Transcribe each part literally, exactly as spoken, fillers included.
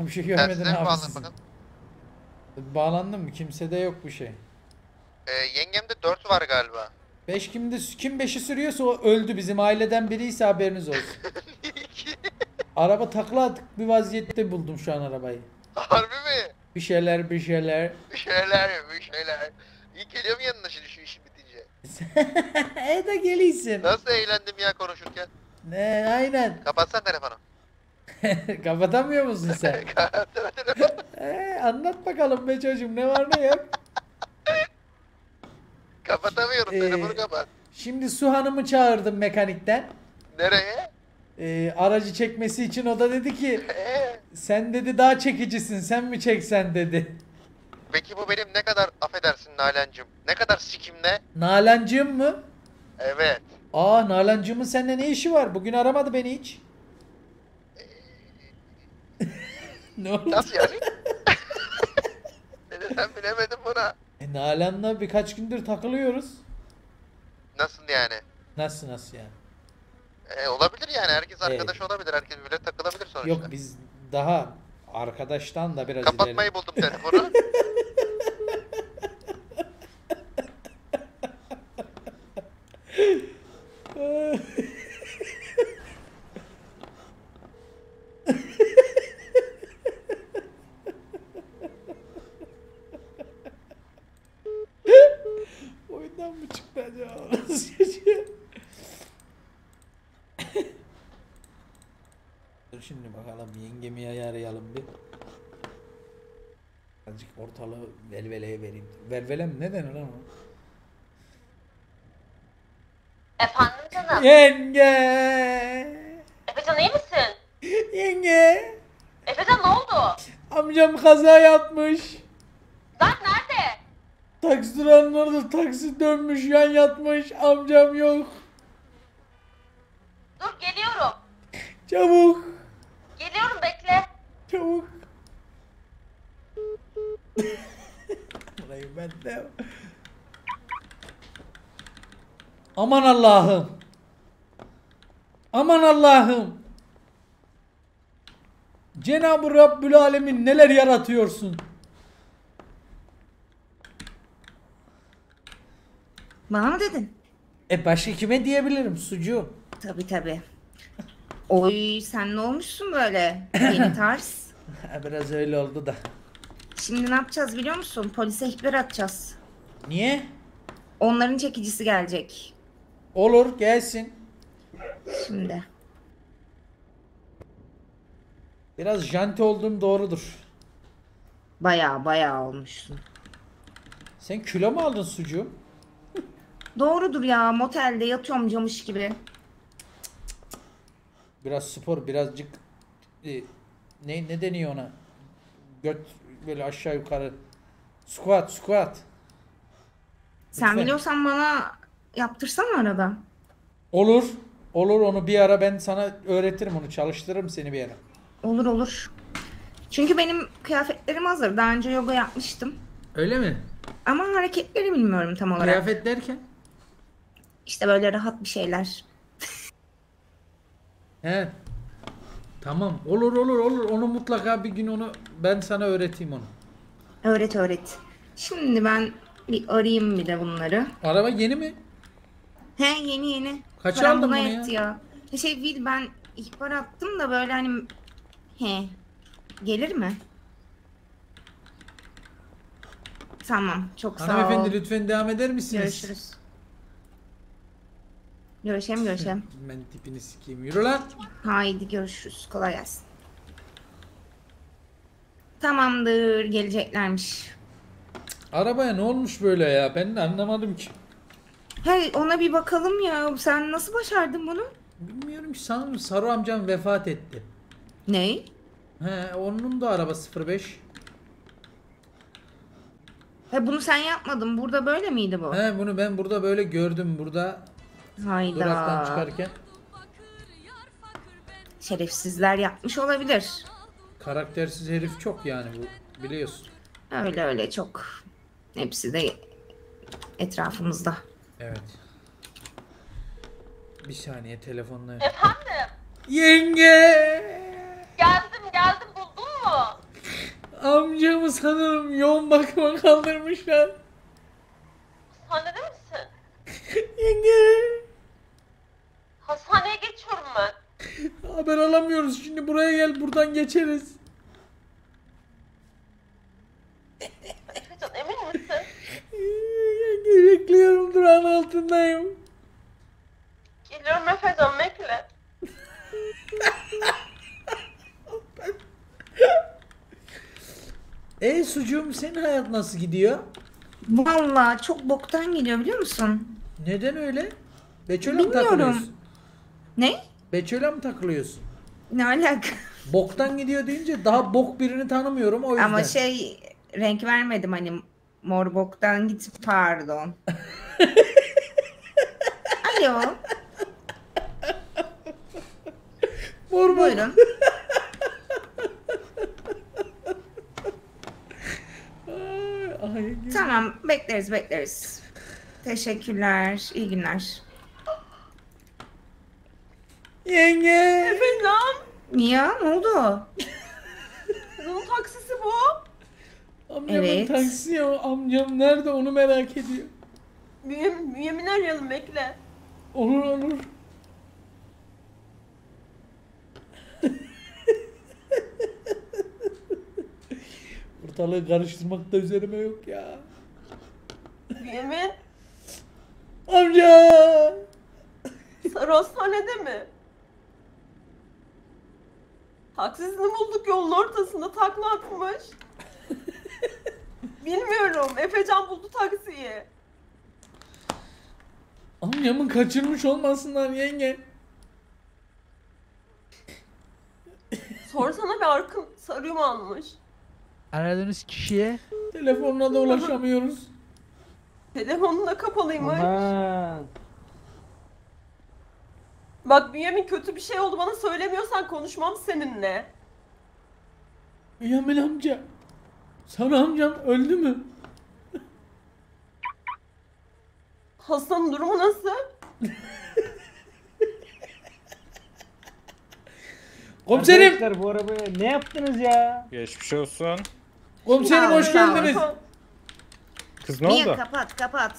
Bir şey görmedin abisi. Bağlandım mı? Kimsede yok bu şey. Ee, yengemde dört var galiba. beş kimde? Kim beşi sürüyorsa o öldü. Bizim aileden biriyse haberiniz olsun. Araba takla attık bir vaziyette buldum şu an arabayı. Harbi mi? Bir şeyler bir şeyler. Bir şeyler bir şeyler. İyi geliyorum yanına şimdi şu işim bitince. E de geliysin. Nasıl eğlendim ya konuşurken. Ne aynen. Kapatsan telefonu. Kapatamıyor musun sen? ee, anlat bakalım be çocuğum ne var ne yok. Kapatamıyorum ee, telefonu kapat. Şimdi Su Hanım'ı çağırdım mekanikten. Nereye? Ee, aracı çekmesi için o da dedi ki ee? Sen dedi daha çekicisin sen mi çeksen dedi. Peki bu benim ne kadar affedersin Nalancığım ne kadar sikimle? Nalancığım mı? Evet. Aa Nalancığımın seninle ne işi var? Bugün aramadı beni hiç. Ne oldu? Nasıl yani? Neden bilemedim buna? E, Nalan'la birkaç gündür takılıyoruz. Nasıl yani? Nasıl nasıl yani? E, olabilir yani herkes arkadaş e. olabilir herkes bile takılabilir sonuçta. Yok biz daha arkadaştan da biraz kapatmayı ilerleyelim. Buldum telefonu. Şimdi bakalım yenge Mia'yı arayalım bir. Azıcık ortalığı velveleye vereyim. Velvele mi? Ne denir lan o? Efendim canım? Yenge! Efecan iyi misin? Yenge! Efecan ne oldu? Amcam kaza yapmış. Lan nerede? Taksi durağının orada taksi dönmüş yan yatmış amcam yok. Dur geliyorum. Çabuk! Geliyorum bekle. Çabuk. Burayı ben de. Aman Allah'ım. Aman Allah'ım. Cenab-ı Rabbül Alemin neler yaratıyorsun? Bana mı dedin? E başka kime diyebilirim sucuğum? Tabi tabi. Oy sen ne olmuşsun böyle yeni tarz? Biraz öyle oldu da. Şimdi ne yapacağız biliyor musun? Polise ihbar atacağız. Niye? Onların çekicisi gelecek. Olur gelsin. Şimdi. Biraz janti olduğum doğrudur. Bayağı bayağı olmuşsun. Sen kilo mu aldın sucuğum? Doğrudur ya motelde yatıyorum camış gibi. Biraz spor, birazcık e, ne ne deniyor ona? Göt böyle aşağı yukarı. Squat, squat. Sen lütfen. Biliyorsan bana yaptırsana arada. Olur. Olur onu bir ara ben sana öğretirim onu. Çalıştırırım seni bir ara. Olur olur. Çünkü benim kıyafetlerim hazır. Daha önce yoga yapmıştım. Öyle mi? Ama hareketleri bilmiyorum tam olarak. Kıyafet derken? İşte böyle rahat bir şeyler. He. Tamam. Olur olur olur. Onu mutlaka bir gün onu ben sana öğreteyim onu. Öğret öğret. Şimdi ben bir arayayım bir de bunları. Araba yeni mi? He yeni yeni. Kaç aldın bunu ya? ya? Şey ben ihbar attım da böyle hani he. Gelir mi? Tamam. Çok sağ ol. Hanımefendi lütfen devam eder misiniz? Görüşürüz. Görüşelim görüşelim. Ben tipini sikeyim. Yürü lan. Haydi görüşürüz. Kolay gelsin. Tamamdır. Geleceklermiş. Arabaya ne olmuş böyle ya? Ben anlamadım ki. Hey ona bir bakalım ya. Sen nasıl başardın bunu? Bilmiyorum ki. Sanırım Saru amcam vefat etti. Ne? He onun da araba sıfır beş. He bunu sen yapmadın. Burada böyle miydi bu? He bunu ben burada böyle gördüm. Burada... Hayda. Duraktan çıkarken. Şerefsizler yapmış olabilir. Karaktersiz herif çok yani bu biliyorsun. Öyle öyle çok. Hepsi de etrafımızda. Evet. Bir saniye telefonla. Efendim. Yenge. Geldim geldim buldun mu? Amcamı sanırım yoğun bakıma kaldırmışlar. Hastanede misin? Yenge. Hastaneye geçiyorum ben. Haber alamıyoruz. Şimdi buraya gel, buradan geçeriz. Efecan emin misin? Yenge bekliyorum, durağın altındayım. Geliyorum Efecan, bekle. Ey sucuğum, senin hayat nasıl gidiyor? Vallahi çok boktan gidiyor, biliyor musun? Neden öyle? Beçöle mi takılıyorsun? Ne? Beçöle mi takılıyorsun? Ne alaka? Boktan gidiyor deyince daha bok birini tanımıyorum o yüzden. Ama şey, renk vermedim hani, mor boktan git, pardon. Alo. Mor buyurun. Tamam, bekleriz bekleriz. Teşekkürler, iyi günler. Yenge. Efendim? Mia, ne oldu? Bunun taksisi bu. Amcamın evet. taksisi ya, amcam nerede onu merak ediyor. Bünyamin'i arayalım, bekle. Olur olur. Ortalığı karıştırmak da üzerime yok ya. Bünyamin? Amca! Saru hastanede mi? Taksisini bulduk, yolun ortasında takla atmış. Bilmiyorum, Efecan buldu taksiyi. Amcamın kaçırmış olmasınlar yenge. Sorsana bir, Arkın Saru'yu mu almış? Aradığınız kişiye telefonuna da ulaşamıyoruz. Telefonun da kapalıymış. Aha. Bak Bünyamin, kötü bir şey oldu bana söylemiyorsan konuşmam seninle. Bünyamin amca, Saru amcam öldü mü? Hastanın durumu nasıl? Komiserim. Arkadaşlar, bu arabaya ne yaptınız ya? Geçmiş olsun. Komiserim hoş geldiniz. Kız ne oldu? Niye kapat kapat.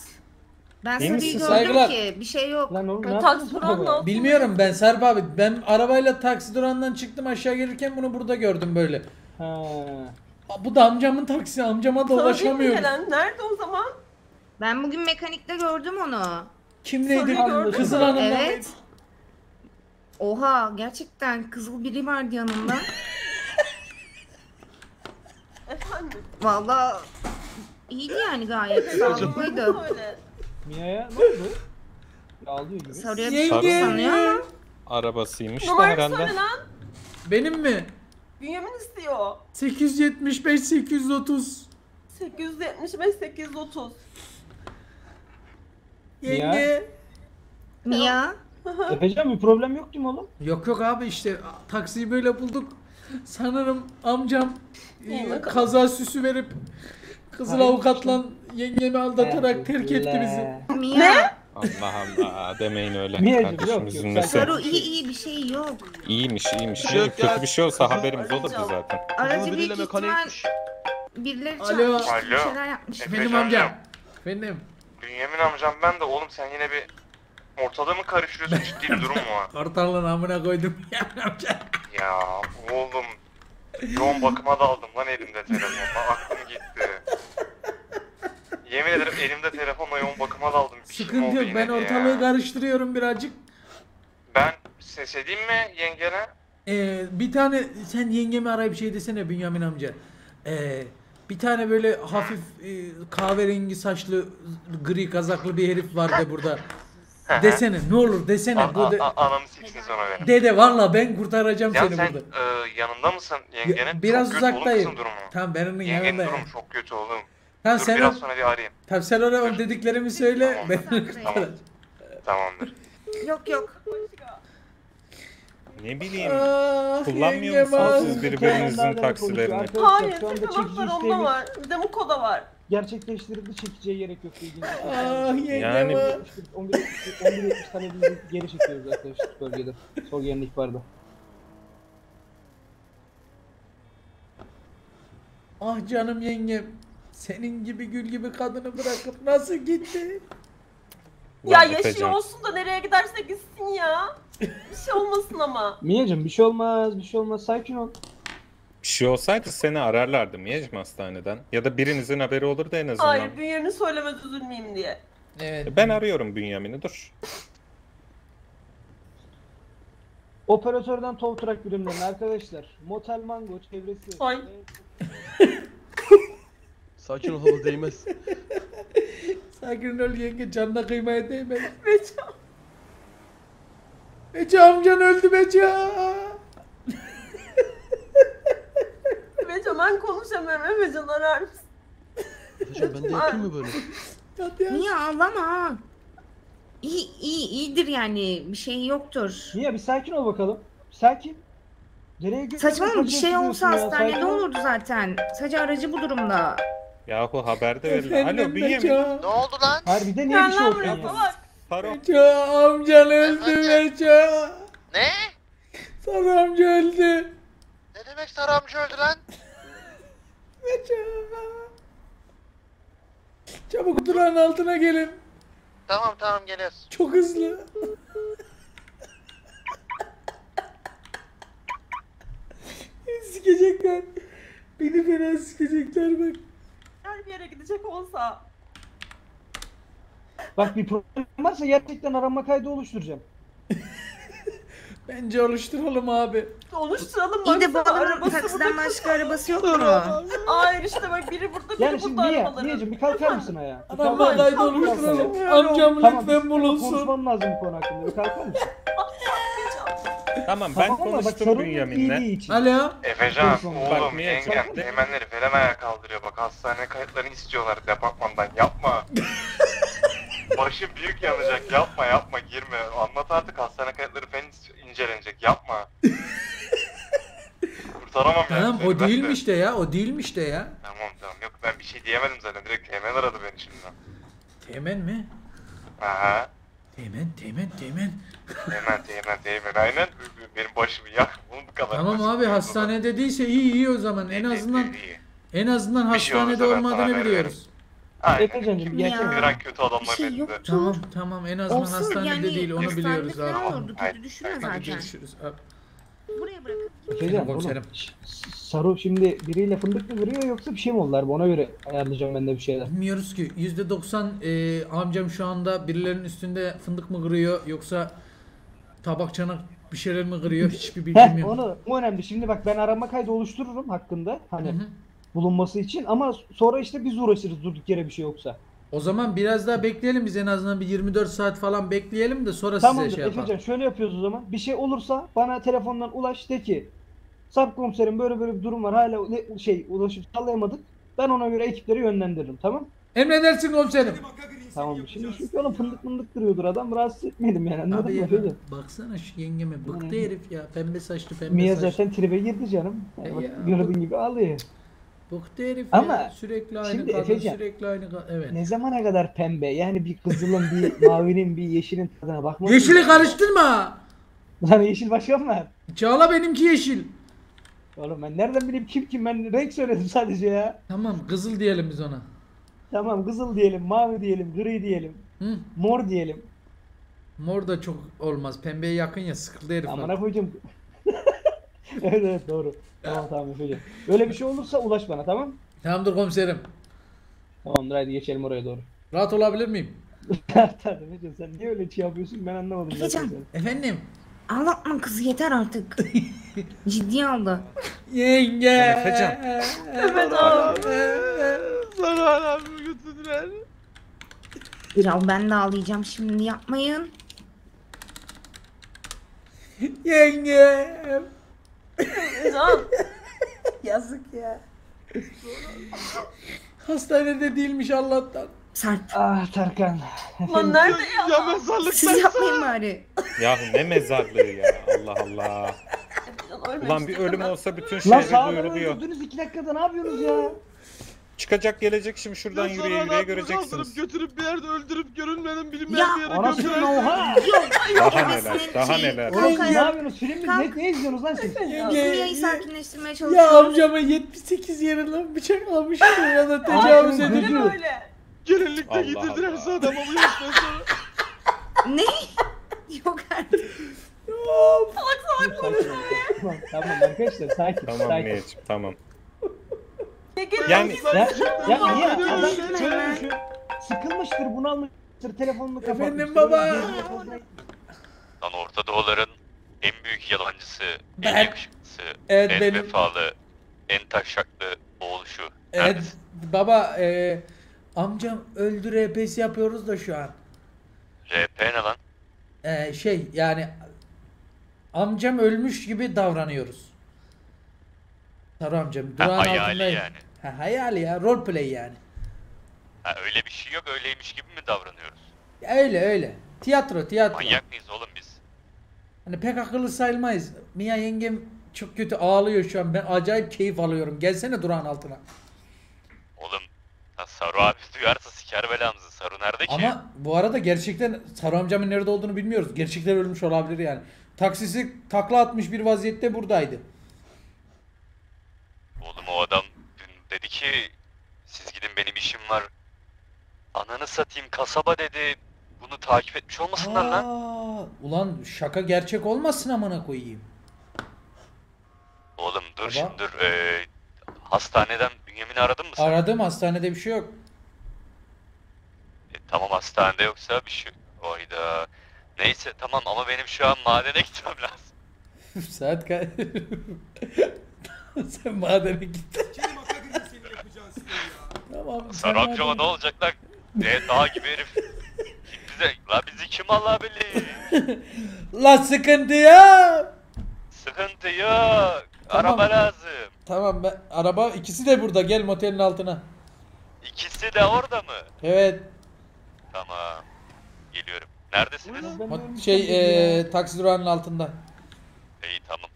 Ben sizi gördüm ki bir şey yok. Lan oğlum, ben taksi duranla. Bilmiyorum ben Serp abi. Ben arabayla taksi durandan çıktım, aşağı gelirken bunu burada gördüm böyle. Ha. Bu da amcamın taksi. Amcama da ulaşamıyorum. Nerede o zaman? Ben bugün mekanikte gördüm onu. Kimleydi? Kızıl hanımla. Evet. Oha, gerçekten kızıl biri vardı yanımda. Efendim? Valla iyiydi yani, gayet sağlıklıydı. Mia'ya ne oldu? Ağlıyor gibi. Saru'ya bir şey sanıyor. Arabasıymış da herhalde. Benim mi? Bünyamin istiyor. sekiz yüz yetmiş beş sekiz yüz otuz. sekiz yüz yetmiş beş sekiz yüz otuz. Yenge. Mia. Efecan, bir problem yok değil mi oğlum? Yok yok abi, işte taksiyi böyle bulduk. Sanırım amcam e, kaza süsü verip kızıl avukatla yengemi aldatarak terk etti bizi. Mia. Ne? Allah Allah, demeyin öyle. Niye? Kardeşimizin nesi? Saru iyi iyi bir şey yok. İyiymiş iyiymiş. Şey yok, kötü bir şey olsa haberimiz olurdu zaten. Aracı büyük ihtimal birileri çarpmış, bir şeyler yapmış. Efecan. Benim amcam. Benim. Bünyamin amcam ben de, oğlum sen yine bir ortalığı mı karıştırıyorsun, ciddi bir durum mu var? Ortalığın amına koydum ya amca. Ya oğlum, yoğun bakıma daldım lan elimde telefonla, aklım gitti. Yemin ederim elimde telefonla yoğun bakıma daldım. Sıkıntı yok, ben ortalığı ya. Karıştırıyorum birazcık. Ben ses edeyim mi yengene? Ee, bir tane sen yengemi arayıp şey desene Bünyamin amca. Ee, bir tane böyle hafif e, kahverengi saçlı gri kazaklı bir herif var de burada. Desene, ne olur desene. A, a, a, anamı siksin sana benim. Dede valla ben kurtaracağım ya seni sen, burada. Ya sen yanında mısın yengenin? Ya, biraz çok uzaktayım. Tamam, ben onun yanındayım. Yengenin durumu çok kötü oğlum. Tamam, dur sen biraz sonra bir arayayım. Tamam sen ona dediklerimi söyle. Tamamdır. Tamam. Tamamdır. Yok yok. Ne bileyim. Ah, kullanmıyor musunuz siz birbirinizin taksilerini? Hayır, sıkıntı var, onda var. Bir de Muko'da var. Gerçekleştirildi, çekiciye gerek yok dediğiniz. Ah yengem. Yani on bir yetmiş talebimizi geri çekiyoruz arkadaşlar bölgede. Sol yerine ihbarda. Ah canım yengem. Senin gibi gül gibi kadını bırakıp nasıl gitti? Ya yaşıyor olsun da nereye giderse gitsin ya. Bir şey olmasın ama. Mia'cığım bir şey olmaz, bir şey olmaz. Sakin ol. Bir şey olsaydı seni ararlardı Mia'cığım hastaneden. Ya da birinizin haberi olurdu en azından. Hayır, Bünyamin'i söylemez üzülmeyeyim diye. Evet. Ben arıyorum Bünyamin'i, dur. Operatörden top track birimlerini arkadaşlar. Motel Mango çevresi. Ay. Sakin ol, hava değmez. Sakin ol yenge, canına kıymaya değmez. Beca. Beca amcan öldü Beca. Beca ben konuşamıyorum, Beca'nı arar mısın? Beca ben de yapayım mı böyle? Niye ağlama? İyi, iyi, iyidir yani, bir şey yoktur. Niye, bir sakin ol bakalım. Sakin. Saçmalama, bir şey olsa hastanede olurdu zaten. Sadece aracı bu durumda. Yahu haberde öyle. Alo Bünyamin. Ne oldu lan? Harbiden niye bir şey oldu ya? Beca amcan öldü Beca. Ne? Saru amca öldü. Ne demek Saru amca öldü lan? Beca. Çabuk durağın altına gelin. Tamam tamam geliyoruz. Çok hızlı. Sikecekler. Beni fena sikecekler bak. Her bir yere gidecek olsa. Bak bir problem varsa gerçekten arama kaydı oluşturacağım. Bence oluşturalım abi. Oluşturalım bak. İyi de bu adamın taksiden başka arabası yok mu? Hayır işte bak biri burada biri yani burada niye, arabaları. Niyeciğim bir kalkar mısın ayağa? Arama kaydı oluşturalım. Amcam tamam, lütfen bulunsun. Konuşmam lazım bu konu hakkında, bir kalkar mısın? Tamam, tamam ben konuştum Bünyamin'le. Alo. Efecan oğlum yengem değmenleri falan ayağa kaldırıyor bak, hastane kayıtlarını istiyorlar departmandan, yapma. Başım büyük yanacak, yapma yapma girme, anlat artık, hastane kayıtları falan incelenecek, yapma. Kurtaramam yani. Tamam o değilmiş de ya, o değilmiş de ya. Tamam tamam yok ben bir şey diyemedim zaten, direkt Teğmen aradı beni şimdi. Teğmen mi? Aha. Teğmen, Teğmen, Teğmen. Teğmen, Teğmen, Teğmen. Aynen benim başımı yak. Bunun bu kadar. Tamam abi hastanede olur. Değilse iyi iyi o zaman. En azından en azından hastanede şey olmadığını biliyoruz. Aynen. Kim giren kötü adamlar şey belli. Tamam tamam en azından olsun, hastanede yani, değil onu hastanede biliyoruz abi. Olurdu, hayır, düşürme hayır, zaten. Düşürürüz abi. Buraya bırakın. Şey Saru şimdi biriyle fındık mı vuruyor yoksa bir şey mi oldular? Ona göre ayarlayacağım ben de bir şeyler. Bilmiyoruz ki. yüzde doksan e, amcam şu anda birilerinin üstünde fındık mı kırıyor yoksa tabak çanak bir şeyler mi kırıyor? Hiçbir bilgim yok. Onu o önemli. Şimdi bak ben arama kaydı oluştururum hakkında. Hani hı-hı, bulunması için ama sonra işte biz uğraşırız durduk yere bir şey yoksa. O zaman biraz daha bekleyelim, biz en azından bir yirmi dört saat falan bekleyelim de sonra tamamdır, size şey yapalım. Tamamdır Efecan, şöyle yapıyoruz o zaman. Bir şey olursa bana telefondan ulaş de ki Subkomiserim böyle böyle bir durum var, hala şey ulaşıp sallayamadık. Ben ona göre ekipleri yönlendiririm, tamam? Emredersin komiserim. Tamam şimdi çünkü onun fındık fındık duruyordur adam, rahatsız etmedim yani. Abi ya, baksana şu yengeme bıktı hmm. herif ya, pembe saçlı pembe Mia saçlı. Mia zaten tribe girdi canım. Yani bak, gördüğün gibi ağlıyor. Bıktı herif ama ya, sürekli aynı kadın, Efecan, sürekli aynı kadın, evet. Ne zamana kadar pembe, yani bir kızılın, bir mavinin, bir yeşilin tadına bakma. Yeşili karıştırma! Lan yeşil başka mı var? Çağla benimki yeşil. Oğlum ben nereden bileyim kim kim, ben renk söyledim sadece ya. Tamam kızıl diyelim biz ona. Tamam kızıl diyelim, mavi diyelim, gri diyelim, hı, mor diyelim. Mor da çok olmaz, pembeye yakın ya, sıkıldı herif. Aman akoycum. Evet evet doğru. Tamam tamam Efecan. Öyle bir şey olursa ulaş bana, tamam? Tamamdır komiserim. Tamamdır haydi geçelim oraya doğru. Rahat olabilir miyim? Tabii Efecan sen niye öyle şey yapıyorsun ben anlamadım. Efecan. Efendim? Ağlatma kızı yeter artık. Ciddiye aldı. Yenge. Efecan. Evet abi. Sonra anamı götürdüler. Biraz ben de ağlayacağım şimdi, yapmayın. Yenge. Yazık ya. Hastanede değilmiş Allah'tan. Sarp. Ah Tarkan. Lan nerede ya? Ya mezarlık. Siz yapmayın bari. Yahu ne mezarlığı ya. Allah Allah. Lan bir ölüm olsa bütün şeyleri duyuruluyor. Lan sağ olun öldürdünüz iki dakikada, ne yapıyorsunuz ya? Çıkacak gelecek şimdi şuradan yürüye yürüye, yürüye göreceksiniz. Kaldırıp götürüp bir yerde öldürüp görünmenin bilinmeyen bir yere götürürsün. Daha neler, daha neler. Oğlum ne yapıyorsunuz? Film mi? Ne, ne izliyorsunuz lan siz? Dünyayı sakinleştirmeye çalışıyoruz. Ya amcama yetmiş sekiz yaralı bıçak almış ya da tecavüz ediliyor. Gelinlikte gidirdilerse adamı bu yaştan sonra. Ne? Yok artık. Yok. Salak salak konuşma. Tamam arkadaşlar sakin. Tamam Miyacım tamam. Yani ya, ya niye adam çözmüş, sıkılmıştır, bunalmıştır, telefonunu kapatmıştır. Efendim baba. Lan Orta Doğuların en büyük yalancısı, ben, en yakışıklısı, evet, en benim... vefalı, en taşaklı oğlu şu. Evet baba, e, amcam öldü R P'si yapıyoruz da şu an. R P ne lan? E, şey yani amcam ölmüş gibi davranıyoruz. Saru amcam, durağın ha, hayali altında... yani. Ha, hayali ya, roleplay yani. Ha, öyle bir şey yok, öyleymiş gibi mi davranıyoruz? Ya öyle öyle. Tiyatro, tiyatro. Manyak mıyız oğlum biz? Hani pek akıllı sayılmayız. Mia yengem çok kötü ağlıyor şu an. Ben acayip keyif alıyorum. Gelsene durağın altına. Oğlum, Saru abi duyarsa siker belamızı. Saru nerede ki? Ama bu arada gerçekten Saru amcamın nerede olduğunu bilmiyoruz. Gerçekten ölmüş olabilir yani. Taksisi takla atmış bir vaziyette buradaydı. Oğlum o adam dün dedi ki siz gidin benim işim var. Ananı satayım kasaba dedi. Bunu takip etmiş olmasınlar Aa, lan. Ulan şaka gerçek olmasın amına koyayım. Oğlum dur Baba. şimdi dur. Ee, hastaneden Bünyamin'i aradın mı sen? Aradım, hastanede bir şey yok. E, tamam hastanede yoksa bir şey. Oyda. Neyse tamam ama benim şu an madene gitmem lazım. Saat kaç? Sen madene git. Tamam. Saru amcama ne olacak lan? Ne dağ gibi herif. Bize, la bizi kim Allah bilir. La sıkıntı ya. Sıkıntı yok. Tamam. Araba lazım. Tamam ben, araba ikisi de burada, gel motelin altına. İkisi de orada mı? Evet. Tamam. Geliyorum. Neredesiniz? Mot şey ee, taksi durağının altında. İyi tamam.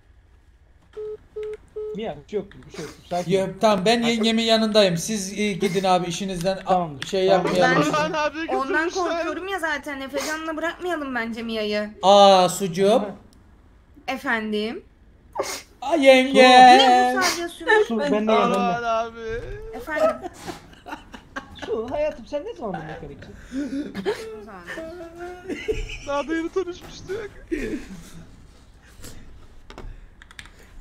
Mia bir şey yok, bir şey yok. Ya, tamam ben yengemin yanındayım. Siz e, gidin abi işinizden tamam, şey tamam. yapmayalım. Ben, ben ondan korkuyorum ya zaten. Efecan'la bırakmayalım bence Mia'yı. Aa sucuğum. Efendim. Aa yenge. Ne bu sadece sürüş? Su ben de yanımda. Efendim. Su hayatım sen ne zaman bununla karıştın? Daha da yeni tanışmıştık.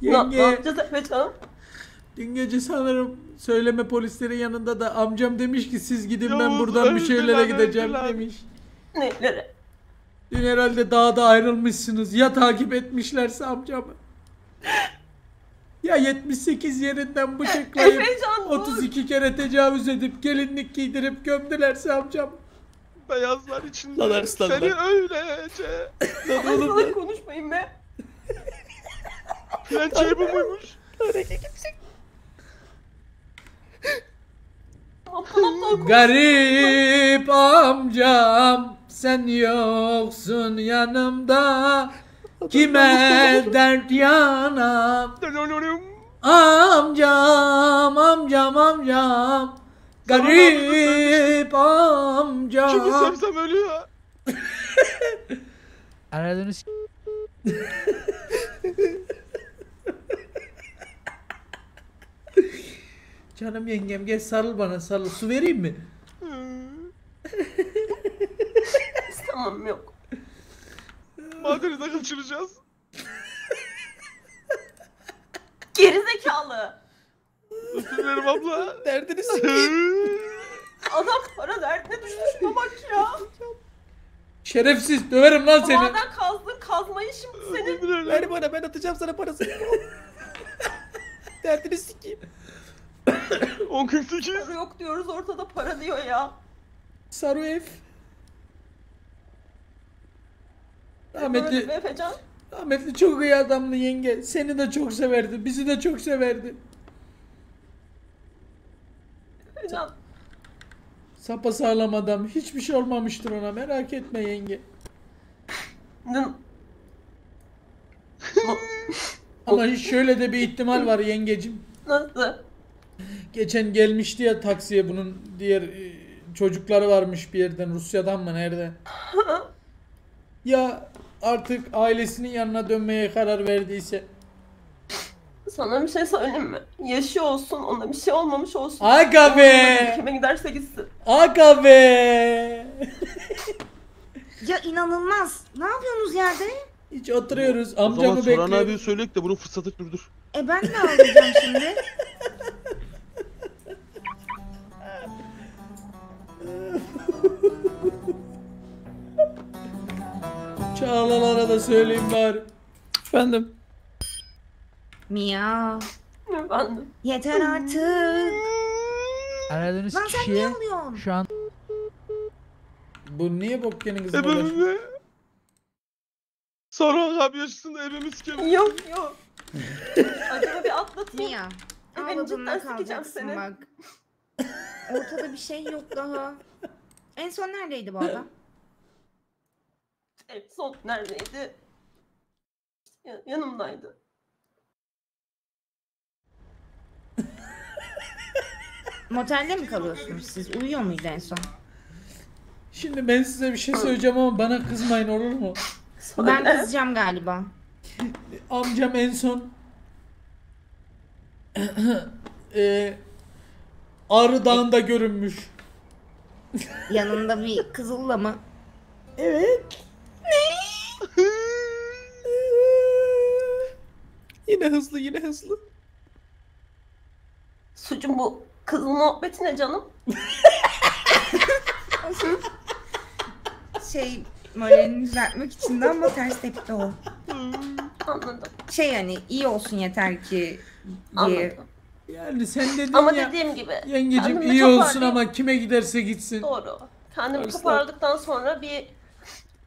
Yenge, ne yapacağız Ahmet hanım? Dün gece sanırım söyleme polislerin yanında da amcam demiş ki siz gidin Yavuz, ben buradan bir şeylere gideceğim öldüler. demiş. Neylere? Dün herhalde dağda ayrılmışsınız. Ya takip etmişlerse amcamı. Ya yetmiş sekiz yerinden bıçaklayıp otuz iki kere tecavüz edip gelinlik giydirip gömdülerse amcam. Beyazlar içinde Lalar, seni öylece. Asla konuşmayın be. Ben şey bu muymuş? Oraya gidecek. Garip amcam sen yoksun yanımda. Kime dert yanam? Amcam amcam amcam. Garip amcam. Kimi sevsem ölüyor. Aradınız. Canım yengem gel sarıl bana, sarıl. Su vereyim mi? Tamam yok. Madeni de kaçıracağız. Gerizekalı. Öpürlerim abla. Derdini sikeyim. Adam para derdine düştü, şuna bak ya. Şerefsiz döverim lan seni. Madem kazdın kazmayı şimdi senin. Ver bana, ben atacağım sana parasını. Derdini sikeyim. on kırk sekiz Para yok diyoruz, ortada para diyor ya. Saru ev. Rahmetli, rahmetli çok iyi adamlı yenge. Seni de çok severdi, bizi de çok severdi. Efecan. Sapa sağlam adam, hiçbir şey olmamıştır ona, merak etme yenge. Ama şöyle de bir ihtimal var yengecim. Nasıl? geçen gelmişti ya taksiye, bunun diğer çocukları varmış bir yerden, Rusya'dan mı nerede? Ya artık ailesinin yanına dönmeye karar verdiyse. Sana bir şey söyleyeyim mi? Yaşı olsun, ona bir şey olmamış olsun. Aga be! Kime giderse gitsin. Aga be! Ya inanılmaz. Ne yapıyorsunuz yerde? Hiç oturuyoruz. Amcamı bekliyorum. O zaman Soran abi söyleyek de bunun fırsatı durdur. E ben ne alacağım şimdi? Çağlalara da söyleyeyim bari. Efendim. Mia. Efendim. Yeter artık. Aradığınız lan kişiye şu an... Bu niye bok yeni kızım olur? Evimde. Saruhan abi yaşasında evimiz kim? Yok yok. Acaba bir atlatayım. Mia. Ağla bununla kalacaksın bak. Ortada bir şey yok daha. En son neredeydi bu adam? En son neredeydi? Yanımdaydı. Motelde mi kalıyorsunuz siz? Uyuyor muydu en son? Şimdi ben size bir şey söyleyeceğim ama bana kızmayın, olur mu? Ben kızacağım galiba. Amcam en son e, Ağrı Dağı'nda e... görünmüş. Yanında bir kızılla mı? Evet. Ne? Yine hızlı, yine hızlı. Sucum bu kızın muhabbeti ne canım? Şey, moralini düzeltmek için de ama ters tepti o. Anladım. Şey yani iyi olsun yeter ki diye. Anladım. Yani sen dedin ama ya. Ama dediğim gibi. Yengecim iyi olsun ama kime giderse gitsin. Doğru. Kendimi Arslan. Toparladıktan sonra bir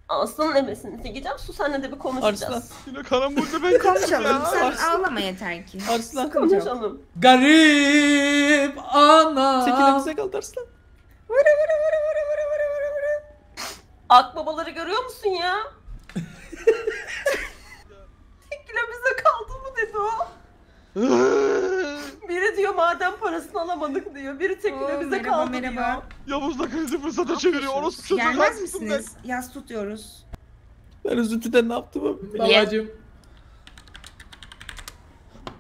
Aslan'ın emesini çekeceğim. Susan'la da bir konuşacağız. Arslan. Yine karambolda ben konuşalım. Ya. Sen Arslan. Ağlama yeter ki. Arslan. Konuşalım. Garip ana. Çekil bize kaldı Arslan. Vura vura vura vura vura vura vura vura. Akbabaları görüyor musun ya? Tekile bize kaldı mı dedi o. Biri diyor madem parasını alamadık diyor. Biri tekile bize merhaba, kaldı merhaba. Diyor. Yavuz da krizi fırsata çeviriyor. Orası çocuğu gelmez misiniz? Ben. Yaz tutuyoruz. Ben üzüntüden ne yaptım? Babacığım.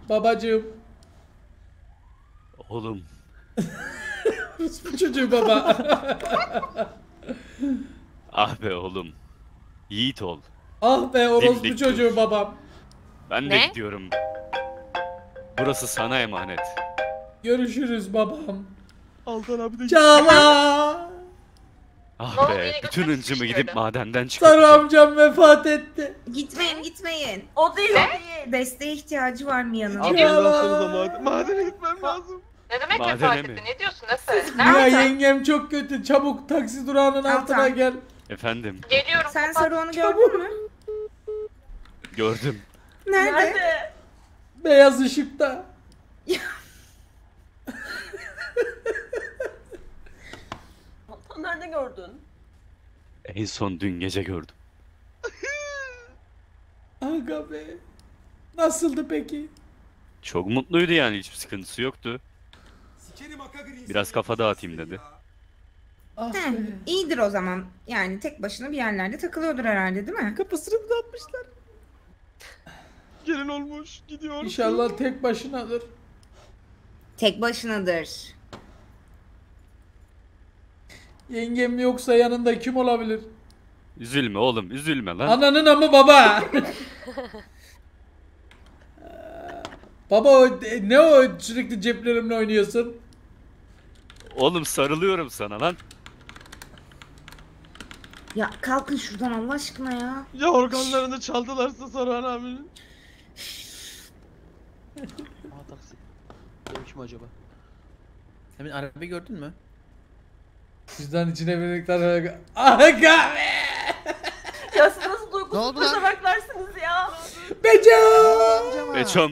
Babacığım. Oğlum. Hiçbir çocuğu baba. Ah be oğlum. Yiğit ol. Ah be orospu çocuğu babam. Ben ne? De gidiyorum. Burası sana emanet. Görüşürüz babam. Altan abi de Çağla. Ah be bütün hıncımı gidip madenden çıkartacağım. Saru amcam vefat etti. Gitmeyin gitmeyin. O değil o. Desteğe ihtiyacı var mı yanına? Çağla. Madene gitmem lazım. Ne demek vefat etti? Ne diyorsun? Nasıl? Ya yengem çok kötü. Çabuk taksi durağının altına gel. Efendim. Geliyorum. Sen Saruhan'ı gördün mü? Gördüm. Nerede? Nerede? Beyaz ışıkta. Altan nerede gördün? En son dün gece gördüm. Aga be. Nasıldı peki? Çok mutluydu yani, hiçbir sıkıntısı yoktu. Biraz kafa dağıtayım dedi. Ah Heh, iyidir o zaman. Yani tek başına bir yerlerde takılıyordur herhalde değil mi? Kapısını uzatmışlar. Gelin olmuş, gidiyor. İnşallah tek başınadır. Tek başınadır. Yengem yoksa yanında kim olabilir? Üzülme oğlum, üzülme lan. Ananın amı baba. Baba ne o sürekli ceplerimle oynuyorsun? Oğlum sarılıyorum sana lan. Ya kalkın şuradan Allah aşkına ya. Ya organlarını çaldılarsa Saruhan abinin. Aa taksi. Dönmüş mü acaba? Hemen arabayı gördün mü? Bizden içine birlikte araba... Aga be! Ya siz nasıl duygusuz kazabaklarsınız ya? Becam! Becam,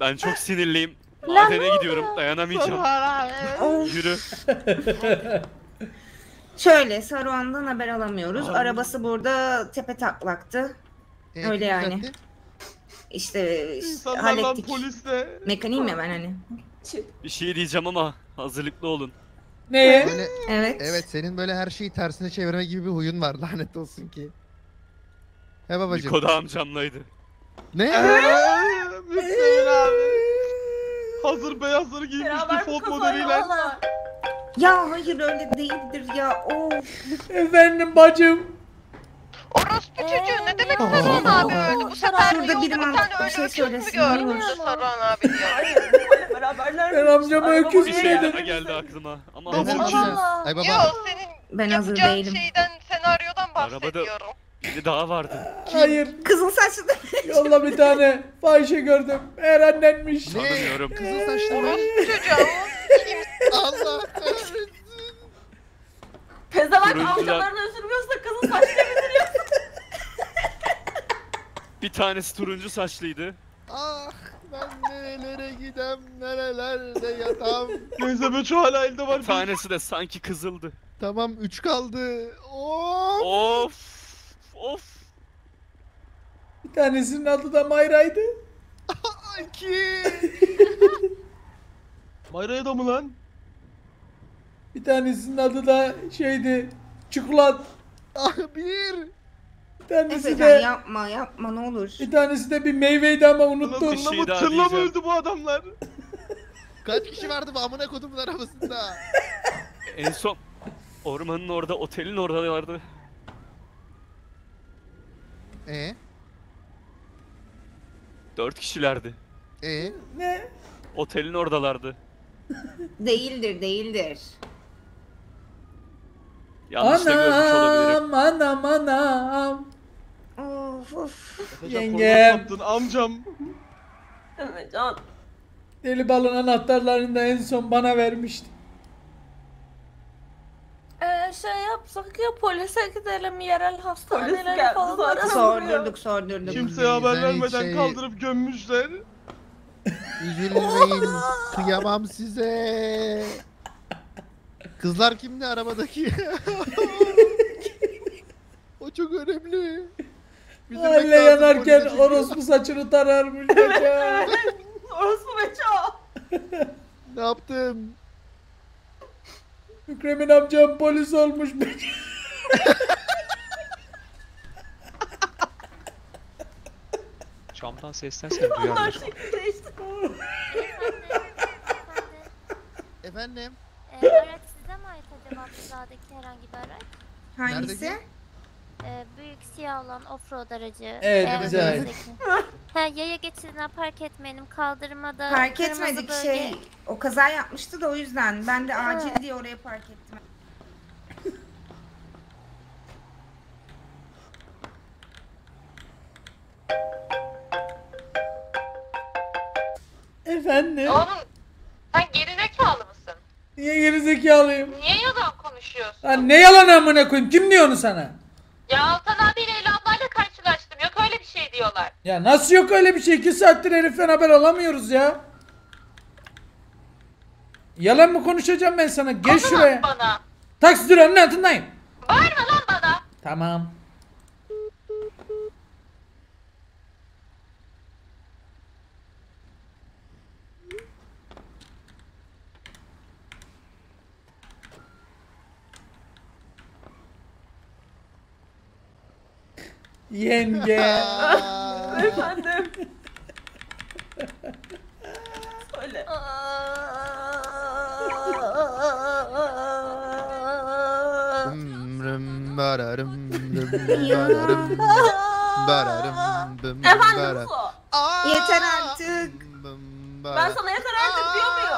ben çok sinirliyim. Madene gidiyorum, dayanamayacağım. Yürü. Şöyle, Saruhan'dan haber alamıyoruz. Abi. Arabası burada tepe taklaktı. Evet, öyle yani. İşte, işte hallettik. Polisle. Mekaniğim ya ben hani. için. Bir şey diyeceğim ama hazırlıklı olun. Neye? Seni, evet. Evet, senin böyle her şeyi tersine çevirme gibi bir huyun var, lanet olsun ki. He babacığım. Nikoda amcamlaydı. Ne? Müslüman abi. Hazır beyazları giymişti fot modeliyle. Ya hayır öyle değildir ya. Of. Efendim bacım. Orospu çocuğu ne demek Saruhan abi öldü? Bu sefer yolda bir tane öyle öküz mü gördün Saruhan abi diye. Ben amcama öküz müydü? Bir geldi aklıma. Ama yok senin yapacağın şeyden, senaryodan bahsediyorum. Bir daha vardı. Hayır. Kızıl saçlı. Yolla bir tane fahişe gördüm. Her annenmiş. Tanımıyorum. Kızıl saçlı. Orospu çocuğu. Allah kahretsin. Pezevenk amcalarını özürmüyorsa kızıl saçlı bildiriyorsun. Bir tanesi turuncu saçlıydı. Ah ben nerelere gidem, nerelerde yatam. Neyse ben şu hala elde var. Bir tanesi de sanki kızıldı. Tamam üç kaldı. Of. Of. Of. Bir tanesinin adı da Mayra'ydı. Ki. Mayra'ya da mı lan? Bir tanesinin adı da şeydi. Çikolat. Ah bir. Bir tanesi Efecan, de yapma yapma ne olur. Bir tanesi de bir meyveydi ama unuttum. Lan şey tırla mı öldü bu adamlar? Kaç kişi vardı bu amına kodumun arabasında? En son ormanın orada, otelin orada vardı. Ee? Dört kişilerdi. Ee? Ne? Otelin oradalardı. Değildir, değildir. Yanlış da görmüş olabilirim. Anam, anam, anam. Of, of. Yengem. Ne yaptın amcam? Evet, can. Deli balın anahtarlarını da en son bana vermişti. Ee, şey yapsak ya polise gidelim, yerel hastanelere falan sordurduk sordurduk. Kimseye haber vermeden şey... kaldırıp gömmüşler. Üzülmeyin, kıyamam size. Kızlar kimdi arabadaki? O çok önemli. Mahalle yanarken orospu saçını tararmış. Evet evet, orospu beça. Ne yaptım? Mükremin amcam polis olmuş. Camdan sesten sen duyarlar. Efendim? Ee, araç size mi ait acaba buradaki herhangi bir araç? Hangisi? Ee, büyük siyah olan offroad aracı. Evet, evet. Ha, yaya geçidine park etmedim, kaldırmada... Park etmedik bölge... şey, o kaza yapmıştı da o yüzden. Ben de ha. acil diye oraya park ettim. Efendim? Oğlum, sen gerizekalı mısın? Niye gerizekalıyım? Niye yalan konuşuyorsun? Lan ne yalan amına koyayım, kim diyor onu sana? Ya Altan abiyle Leyla ablayla karşılaştım, yok öyle bir şey diyorlar. Ya nasıl yok öyle bir şey, iki saattir heriften haber alamıyoruz ya. Yalan mı konuşacağım ben sana, gel Kadın şuraya. Bana. Taksi durağının altındayım. Bağırma lan bana. Tamam. Yenge. Efendim. Söyle. Rım bararım bararım bararım. Efendim bu. Yeter artık. Ben sana yeter artık diyor muyum?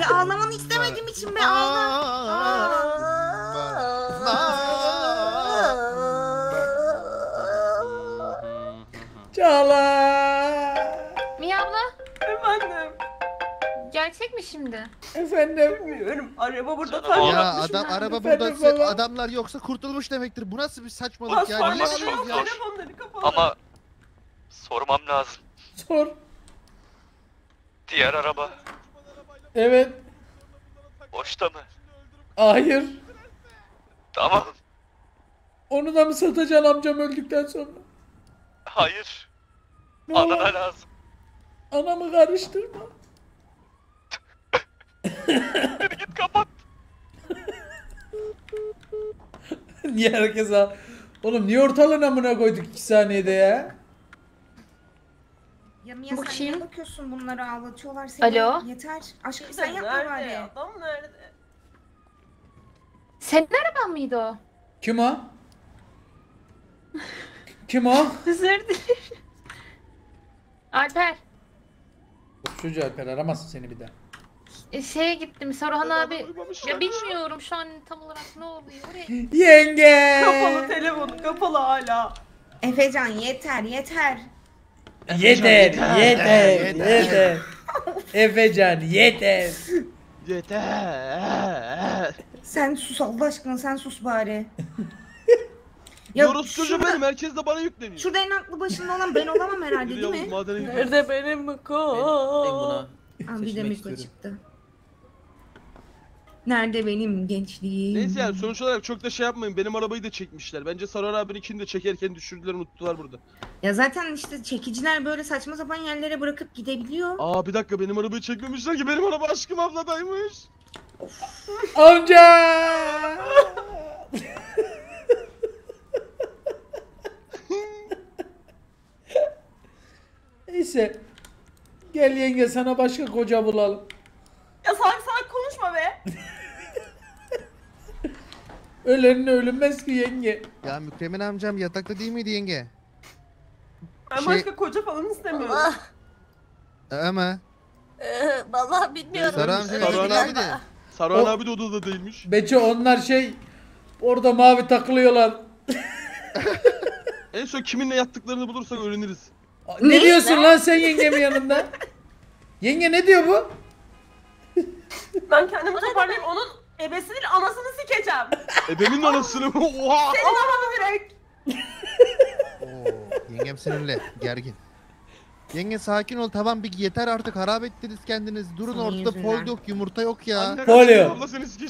Ya ağlamanı istemediğim için ben ağlam. Çağla. Mia abla. Efendim. Gerçek mi şimdi? Efendim. Bilmiyorum. Araba burada tartışmış. Ya adam ben. Araba efendim burada baba. Adamlar yoksa kurtulmuş demektir. Bu nasıl bir saçmalık As, ya? Sorma, çok ya. Ama sormam lazım. Sor. Diğer araba. Evet. Boşta mı? Hayır. Tamam. Onu da mı satacaksın amcam öldükten sonra? Hayır. Anana lazım. Anamı karıştırma. Git kapat. Niye herkes al? Oğlum niye ortalığın amına koyduk iki saniyede ya? Ya Mia sen niye bakıyorsun bunları, ağlatıyorlar seni. Alo? Yeter. Aşkım sen yapma bari. Nerede ya? Adam nerede? Senin araban mıydı o? Kim o? Kim o? Özür dilerim. Alper. Çocuğu Alper aramasın seni bir daha. Şeye gittim Saruhan abi, ya bilmiyorum şu an tam olarak ne oluyor oraya. Yenge! Kapalı telefonu, kapalı hala. Efecan yeter yeter. Yeter yeter yeter. yeter. Efecan yeter. Yeter. Sen sus Allah aşkına, sen sus bari. Yorultucu benim, herkes de bana yükleniyor. Şurada en aklı başında olan ben olamam herhalde değil mi? Nerede benim ko? Abi bir de mikro çıktı. Nerede benim gençliğim? Neyse yani sonuç olarak çok da şey yapmayın, benim arabayı da çekmişler. Bence Saruhan abininkini de çekerken düşürdüler, unuttular burada. Ya zaten işte çekiciler böyle saçma sapan yerlere bırakıp gidebiliyor. Aa bir dakika, benim arabayı çekmemişler ki, benim araba aşkım abladaymış. Amca! Neyse. Gel yenge sana başka koca bulalım. Ya salak salak konuşma be. Ölenine ölünmez ki yenge. Ya Mükremin amcam yatakta değil miydi yenge? Ben şey... başka koca falan istemiyorum. Allah. Ama. Ee, vallahi bilmiyorum. Saruhan abi de. Saruhan abi de odada değilmiş. Bence onlar şey orada mavi takılıyorlar. En son kiminle yattıklarını bulursak öğreniriz. Ne, ne diyorsun ne? Lan sen yengemin yanında? Yenge ne diyor bu? Ben kendimi toparlayayım, onun ebesini anasını sikeceğim. Ebemin anasını mı? Oha! Senin ananı direkt! Oo, yengem sinirli, gergin. Yenge sakin ol, tamam bir yeter artık, harap ettiniz kendiniz. Durun ortada, pol yok, yumurta yok ya. Pol yok.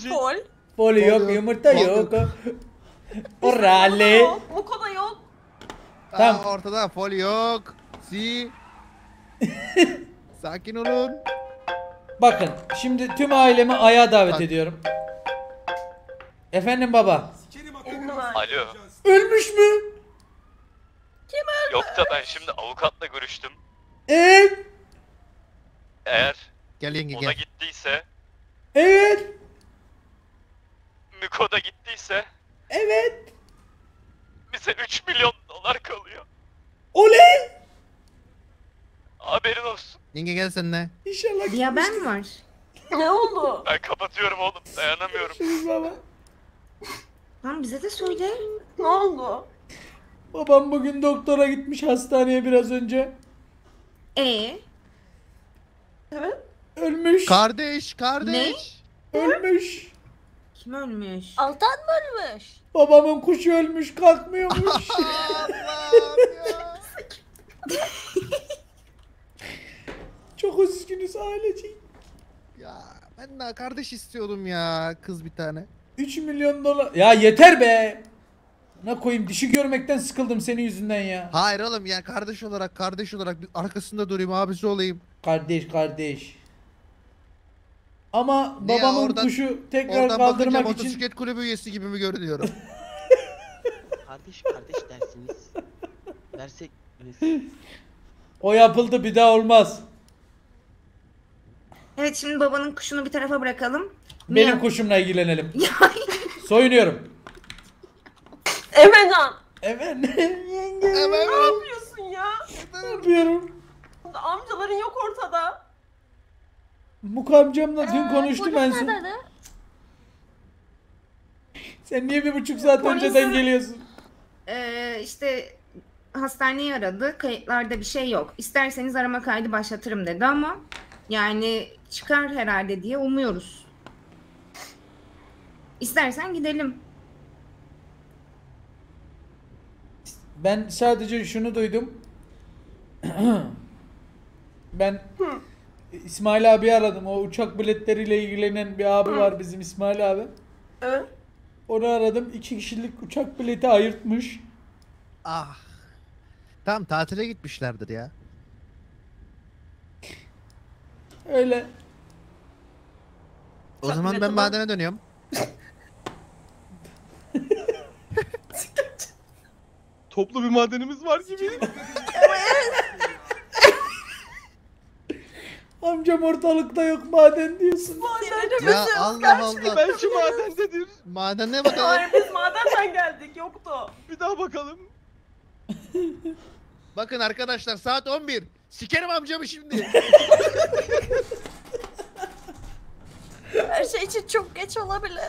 Pol. Pol yok, yumurta pol yok. Orale. Muko da yok. Tamam. Aa, ortada pol yok. Si. Sakin olun. Bakın şimdi tüm ailemi ayağa davet Bak. ediyorum. Efendim baba. Alo. Ölmüş mü? Kim öldü? Yok da ben şimdi avukatla görüştüm. Evet. Eğer gel yenge, ona gel. gittiyse. Evet. Miko'da gittiyse. Evet. Bize üç milyon dolar kalıyor. Oley! Haberin olsun. Yenge gel seninle. İnşallah. Ya ben var. Ne oldu? Ben kapatıyorum oğlum, dayanamıyorum. Lan bize de söyle. Ne oldu? Babam bugün doktora gitmiş, hastaneye biraz önce. Ee? Evet. Ölmüş. Kardeş, kardeş. Ne? Ölmüş. Kim ölmüş? Altan mı ölmüş? Babamın kuşu ölmüş, kalkmıyormuş. Çok üzgünüz ailecik. Ya ben daha kardeş istiyordum ya, kız bir tane. üç milyon dolar. Ya yeter be. Ne koyayım, dişi görmekten sıkıldım senin yüzünden ya. Hayır oğlum ya, kardeş olarak kardeş olarak arkasında durayım, abisi olayım. Kardeş kardeş. Ama ne babamın oradan, kuşu tekrar kaldırmak için... Motosiklet kulübü üyesi gibi mi görünüyorum? Kardeş kardeş dersiniz. Versek... O yapıldı, bir daha olmaz. Evet şimdi babanın kuşunu bir tarafa bırakalım. Benim Mia. kuşumla ilgilenelim. Soyunuyorum. Efecan. Efendim. Yenge. Efendim. Ne yapıyorsun ya? Ne yapıyorum? Amcaların yok ortada. Muka amcamla dün ee, konuştum ben sen. Dedi? Sen niye bir buçuk saat Polisin, önceden geliyorsun? Ee, işte hastaneyi aradı, kayıtlarda bir şey yok. İsterseniz arama kaydı başlatırım dedi ama yani çıkar herhalde diye umuyoruz. İstersen gidelim. Ben sadece şunu duydum. Ben... Hı. İsmail abi aradım. O uçak biletleriyle ilgilenen bir abi Hı. var bizim, İsmail abi. Evet. Onu aradım. İki kişilik uçak bileti ayırtmış. Ah. Tam tatile gitmişlerdir ya. Öyle. O zaman ben madene dönüyorum. Toplu bir madenimiz var gibi. Amcam ortalıkta yok, maden diyorsun. Madenimiz ya, Allah Allah. Ben şu madendedir. Maden ne bakalım? Biz madenden geldik, yoktu. Bir daha bakalım. Bakın arkadaşlar saat on bir. Sikerim amcamı şimdi. Her şey için çok geç olabilir.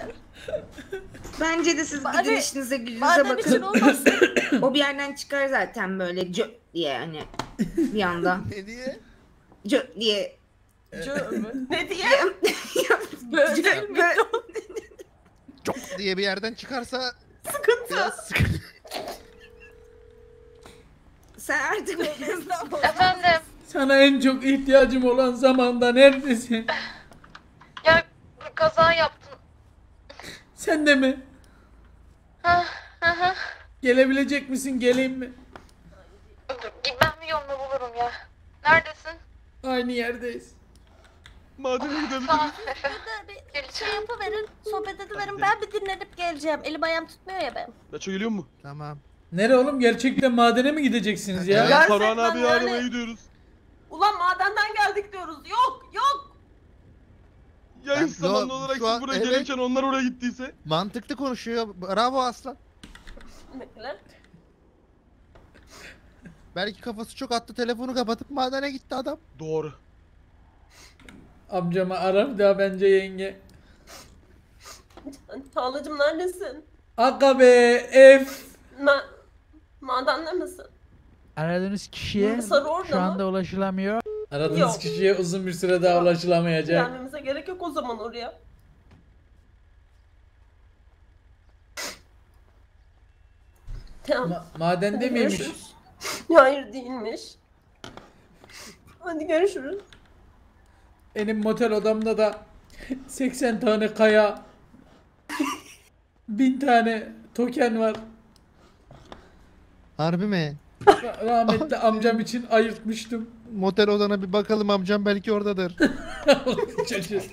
Bence de siz gidin işinize gücünüze bakın. O bir yerden çıkar zaten böyle cö diye hani bir anda. Ne diye? Cö diye. Cö mü? Ne diye? Cö mü? Cok diye bir yerden çıkarsa sıkıntı. Sıkıntı. Sen artık efendim. Sana en çok ihtiyacım olan zamanda neredesin? Ya kaza yaptın. Sen de mi? Ha, ha. Gelebilecek misin? Geleyim mi? Ben bir yolunu bulurum ya. Neredesin? Aynı yerdeyiz. Madene gidelim. Tamam Efe. Şey yapıverin, sohbet ediverin. Ben bir dinlenip geleceğim. Elim ayağım tutmuyor ya benim. Laço geliyor mu? Tamam. Nere oğlum? Gerçekten madene mi gideceksiniz ya? Ya Saruhan abiyi aramaya gidiyoruz. Ulan madenden geldik diyoruz. Yok yok. Ya ben insanın no, olarak siz buraya evet. Gelirken onlar oraya gittiyse. Mantıklı konuşuyor. Bravo aslan. Belki kafası çok attı, telefonu kapatıp madene gitti adam. Doğru. Amcama arar daha bence yenge. Çağlacım neredesin? Aga be F. Ma madende misin? Aradığınız kişiye şu anda mı? Ulaşılamıyor. Aradığınız yok. Kişiye uzun bir süre daha ulaşılamayacak. Gelmemize gerek yok o zaman oraya. Tamam. Ma madende miymiş? Hayır değilmiş. Hadi görüşürüz. Benim motel odamda da seksen tane kaya, bin tane token var. Harbi mi? Rahmetli amcam için ayırtmıştım. Motel odana bir bakalım amcam, belki oradadır. Çocuk.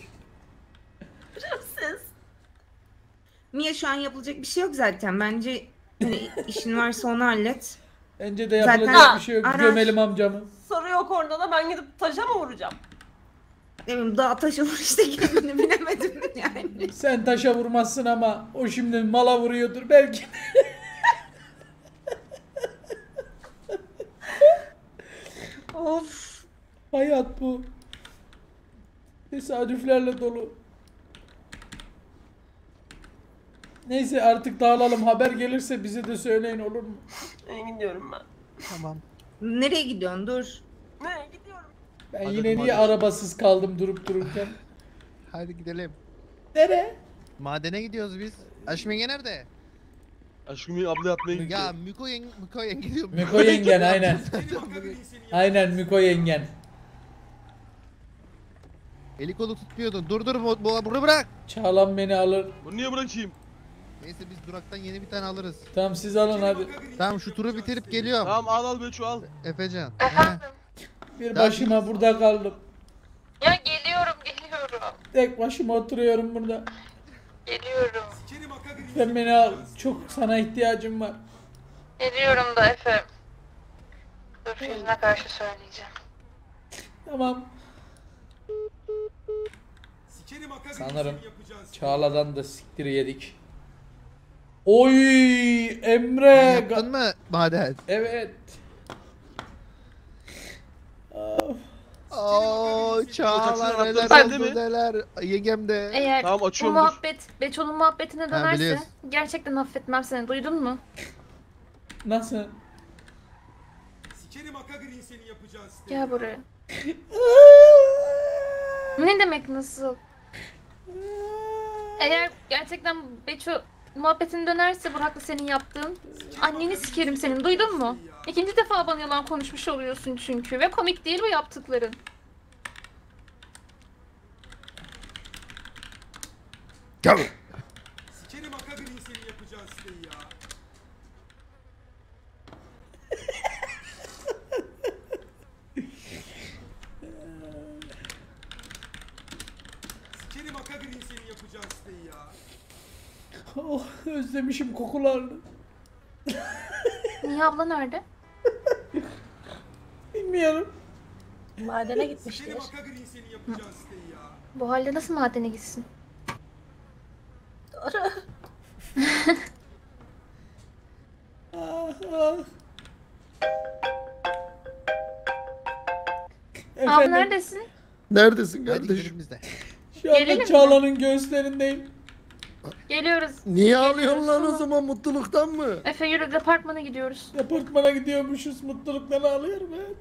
Mia şu an yapılacak bir şey yok zaten. Bence hani işin varsa onu hallet. Bence de yapılacak zaten bir şey yok. Arar. Gömelim amcamı. Soru yok orada da, ben gidip taşa mı vuracağım? Ne bileyim, daha taşa vur işte kendini bilemedim yani. Sen taşa vurmazsın ama o şimdi mala vuruyordur belki. Of. Hayat bu. Tesadüflerle dolu. Neyse artık dağılalım. Haber gelirse bize de söyleyin, olur mu? Ben gidiyorum ben. Tamam. Nereye gidiyorsun? Dur. Nereye gidiyorum? Ben hadi yine niye arabasız kaldım durup dururken? Hadi gidelim. Nereye? Madene gidiyoruz biz. Aşkım yenge nerede? Aşkım yenge abla atmaya gidiyor. Ya Miko yenge, Miko yenge gidiyor. Miko yengen aynen. Aynen Miko yengen. Eli kolu tutmuyordun. Dur dur bunu bırak. Çağlan beni alır. Bunu niye bırakayım? Neyse biz duraktan yeni bir tane alırız. Tamam siz alın hadi. Tamam şu turu bitirip geliyorum. Tamam al al Beço al. Efecan. Efendim. Bir başıma ya, burada kaldım. Ya geliyorum geliyorum. Tek başıma oturuyorum burada. Geliyorum. Sen beni al. Çok sana ihtiyacım var. Geliyorum da Efe. Dur yüzüne karşı söyleyeceğim. Tamam. Sanırım Çağla'dan da siktir yedik. Oy Emre. Yaptın mı maden? Evet. Ooo Çağlar neler oldu neler. Yengem de. Eğer tamam, bu muhabbet Beço'nun muhabbetine dönerse ha, gerçekten affetmem seni, duydun mu? Nasıl? Sikerim aka green seni yapacağız. Gel buraya. Ne demek nasıl? Eğer gerçekten Beço muhabbetine dönerse Burak'la senin yaptığın, anneni sikerim senin, duydun mu? İkinci defa bana yalan konuşmuş oluyorsun çünkü ve komik değil bu yaptıkların. Gel. Sikerim aka green seni yapacağız seni ya. Sikerim aka green seveyim seni yapacağın şeyi ya. Oh, özlemişim kokularını. Mia abla nerede? Bilmiyorum. Madene gitmiştir. Bu halde nasıl madene gitsin? Doğru. ah, ah. Abla neredesin? Neredesin kardeşim? Şu anda Çağla'nın göğüslerindeyim. Geliyoruz. Niye ağlıyorsun lan o zaman, mutluluktan mı? Efe yürü, departmana gidiyoruz. Departmana gidiyormuşuz, mutluluktan ağlıyorum ben.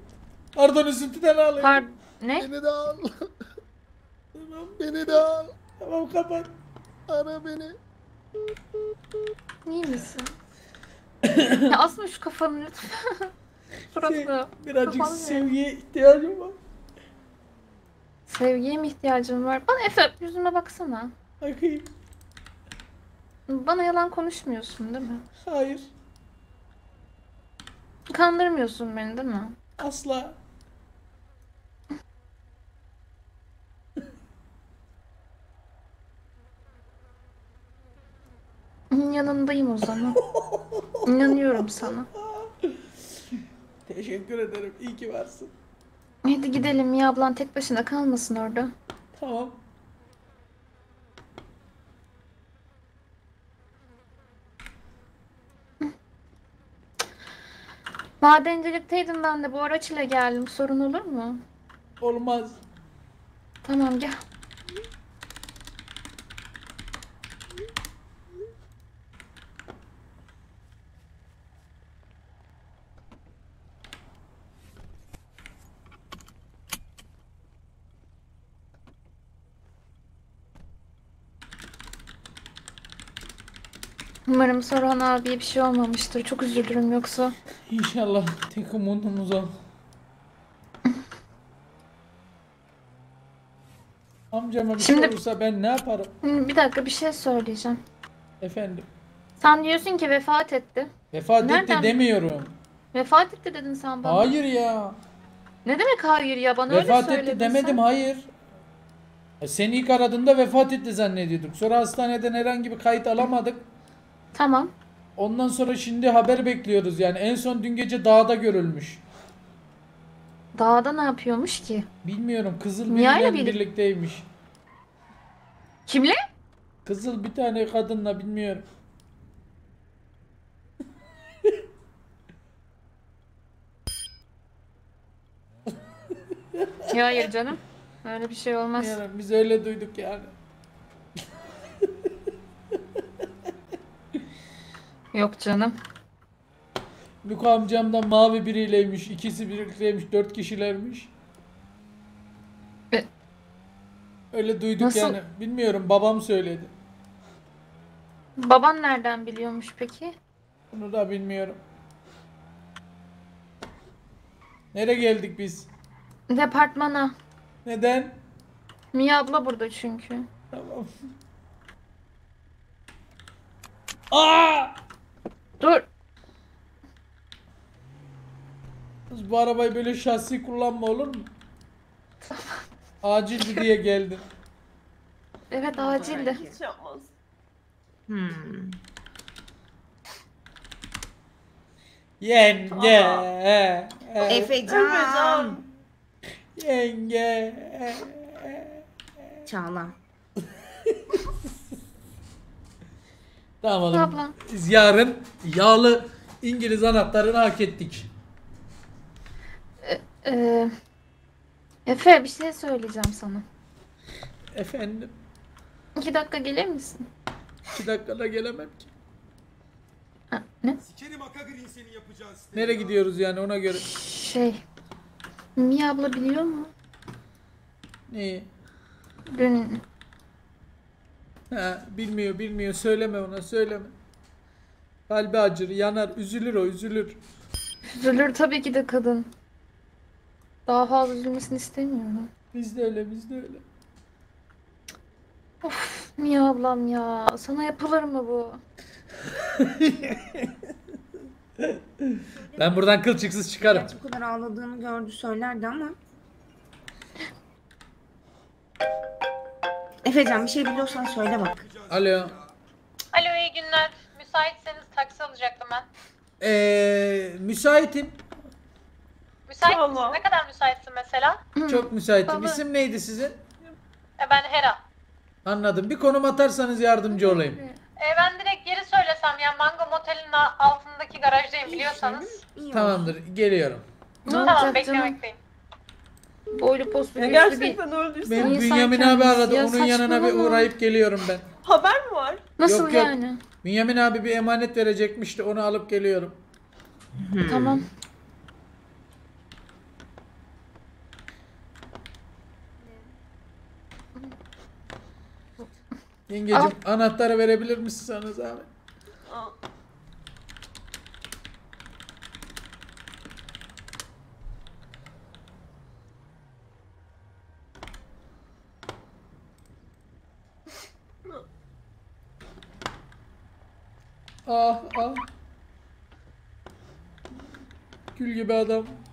Pardon, üzüntüden ağlıyorum. Par ne? Beni de al. Tamam, beni de al. Tamam, kapat. Ara beni. İyi misin? Ya asma şu kafanı lütfen. Şey, birazcık kafanı sevgiye yani. İhtiyacım var. Sevgiye mi ihtiyacım var? Bana Efe yüzüme baksana. Bakayım. Bana yalan konuşmuyorsun değil mi? Hayır. Kandırmıyorsun beni değil mi? Asla. Yanındayım o zaman. İnanıyorum sana. Teşekkür ederim. İyi ki varsın. Hadi gidelim ya, ablan tek başına kalmasın orada. Tamam. Madencilikteydim ben de, bu araç ile geldim. Sorun olur mu? Olmaz. Tamam, gel. Umarım Saruhan abiye bir şey olmamıştır. Çok üzülürüm yoksa. İnşallah, tek umudumuz o. Amcama bir şimdi, şey olursa ben ne yaparım? Bir dakika, bir şey söyleyeceğim. Efendim? Sen diyorsun ki vefat etti. Vefat Nereden? etti demiyorum. Vefat etti dedin sen bana. Hayır ya. Ne demek hayır ya, bana vefat öyle söyledin. Vefat etti demedim sen. Hayır. Seni ilk aradığında vefat etti zannediyorduk. Sonra hastaneden herhangi bir kayıt alamadık. Tamam. Ondan sonra şimdi haber bekliyoruz yani. En son dün gece dağda görülmüş. Dağda ne yapıyormuş ki? Bilmiyorum. Kızılbirli'yle birlikteymiş. Kimle? Kızıl bir tane kadınla, bilmiyorum. Ya hayır canım. Öyle bir şey olmaz. Yani biz öyle duyduk yani. Yok canım. Luka amcamdan mavi biriyleymiş, ikisi birlikteymiş, dört kişilermiş. Be Öyle duyduk Nasıl? yani. Bilmiyorum, babam söyledi. Baban nereden biliyormuş peki? Bunu da bilmiyorum. Nereye geldik biz? Departmana. Neden? Mia abla burada çünkü. Tamam. Aa! Dur. Kız, bu arabayı böyle şahsi kullanma, olur mu? Acildi diye geldim. Evet, acildi. Hiç olmaz. Hmm. Yenge. E, e, Efecan. Yenge. E, e. Çağla. Tamam oğlum. Abla. Biz yarın yağlı İngiliz anahtarını hak ettik. E, e, Efe bir şey söyleyeceğim sana. Efendim? İki dakika gelir misin? İki dakikada gelemem ki. Ha, ne? Nereye gidiyoruz yani, ona göre? Şey. Mia abla biliyor mu? Neyi? Dün... Ha, bilmiyor bilmiyor söyleme ona, söyleme. Kalbi acır, yanar, üzülür o, üzülür. Üzülür tabii ki de kadın. Daha fazla üzülmesini istemiyorum. Biz de öyle, biz de öyle. Of Mia ablam ya, sana yapılır mı bu? Ben buradan kılçıksız çıkarım. Hiç bu kadar ağladığını gördü söylerdi ama. Efecan, bir şey biliyorsan söyle bak. Alo. Alo, iyi günler. Müsaitseniz taksi alacaktım ben. Eee müsaitim. Müsait misin? Ne kadar müsaitsin mesela? Çok müsaitim. Tabii. İsim neydi sizin? E, ben Hera. Anladım. Bir konum atarsanız yardımcı olayım. E, ben direkt geri söylesem ya, Mango Motel'in altındaki garajdayım biliyorsanız. Tamamdır, geliyorum. Ne tamam, beklemekteyim. Boylu postlu bir... Gerçekten öldüysen. Ben Bünyamin abi aradı, ya onun yanına bir uğrayıp geliyorum ben. Haber mi var? Nasıl yok, yani? Yok. Bünyamin abi bir emanet verecekmişti, onu alıp geliyorum. Hmm. Tamam. Yengeciğim, al anahtarı verebilir misin sana abi? Al. Ah ah. Gül gibi adam.